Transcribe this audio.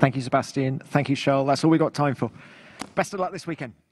Thank you, Sebastian. Thank you, Charles. That's all we've got time for. Best of luck this weekend.